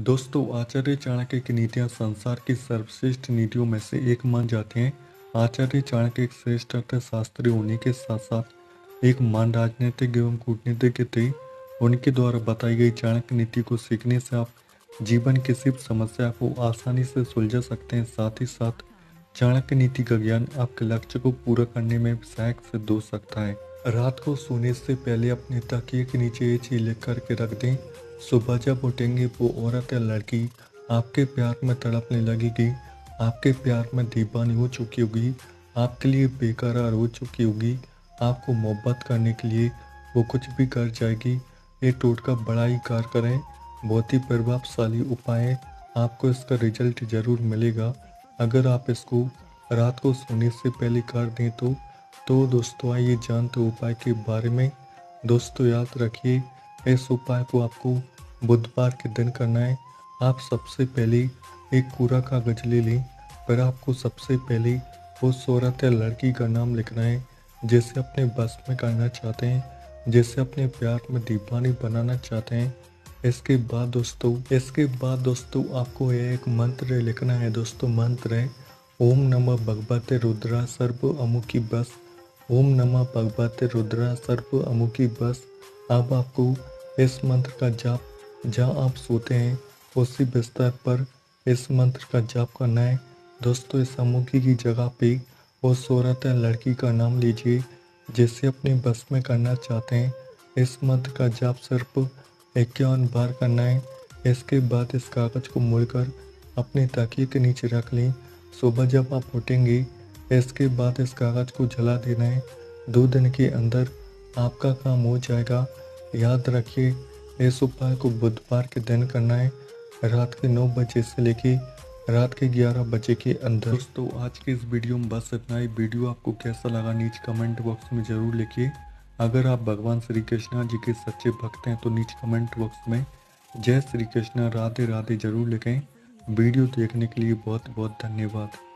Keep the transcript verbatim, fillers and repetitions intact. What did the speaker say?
दोस्तों, आचार्य चाणक्य की नीतियाँ संसार की सर्वश्रेष्ठ नीतियों में से एक मान जाते हैं। आचार्य चाणक्य एक श्रेष्ठ अर्थशास्त्री होने के साथ साथ एक महान राजनीतिक एवं कूटनीतिज्ञ थे। उनके द्वारा बताई गई चाणक्य नीति को सीखने से आप जीवन की किसी समस्या को आसानी से सुलझा सकते हैं। साथ ही साथ चाणक्य नीति का ज्ञान आपके लक्ष्य को पूरा करने में सहायक सिद्ध हो सकता है। रात को सोने से पहले अपने तकिए के नीचे ये चीज लिख करके रख दें, सुबह जब उठेंगे वो औरत या लड़की आपके प्यार में तड़पने लगेगी, आपके प्यार में दीवानी हो चुकी होगी, आपके लिए बेकरार हो चुकी होगी, आपको मोहब्बत करने के लिए वो कुछ भी कर जाएगी। ये टोटका बड़ा ही कार करें, बहुत ही प्रभावशाली उपाय है, आपको इसका रिजल्ट जरूर मिलेगा अगर आप इसको रात को सोने से पहले कर दें। तो तो दोस्तों, आइए जानते उपाय के बारे में। दोस्तों याद रखिए, इस उपाय को आपको बुधवार के दिन करना है। आप सबसे पहले एक कूड़ा कागज ले लें, पर आपको सबसे पहले उस औरत या लड़की का नाम लिखना है जिसे अपने बस में करना चाहते हैं, जिसे अपने प्यार में दीवानी बनाना चाहते हैं। इसके बाद दोस्तों इसके बाद दोस्तों आपको यह एक मंत्र लिखना है। दोस्तों मंत्र है ओम नमः भगवते रुद्रा सर्व अमुखी बस, ओम नमः भगवते रुद्रा सर्व अमुखी बस। अब आपको इस मंत्र का जाप जहाँ आप सोते हैं उसी बिस्तर पर इस मंत्र का जाप करना है। दोस्तों इस अमुखी की जगह पे उस औरत या लड़की का नाम लीजिए जिसे अपने बस में करना चाहते हैं। इस मंत्र का जाप सिर्फ इक्यावन बार करना है। इसके बाद इस कागज को मोड़कर अपने तकिए के नीचे रख लें, सुबह जब आप उठेंगे इसके बाद इस कागज को जला देना है। दो दिन के अंदर आपका काम हो जाएगा। याद रखिए, इस उपाय को बुधवार के दिन करना है, रात के नौ बजे से लेके रात के ग्यारह बजे के अंदर। दोस्तों आज के इस वीडियो में बस इतना ही। वीडियो आपको कैसा लगा नीचे कमेंट बॉक्स में ज़रूर लिखिए। अगर आप भगवान श्री कृष्णा जी के सच्चे भक्त हैं तो नीचे कमेंट बॉक्स में जय श्री कृष्णा राधे राधे जरूर लिखें। वीडियो देखने के लिए बहुत बहुत धन्यवाद।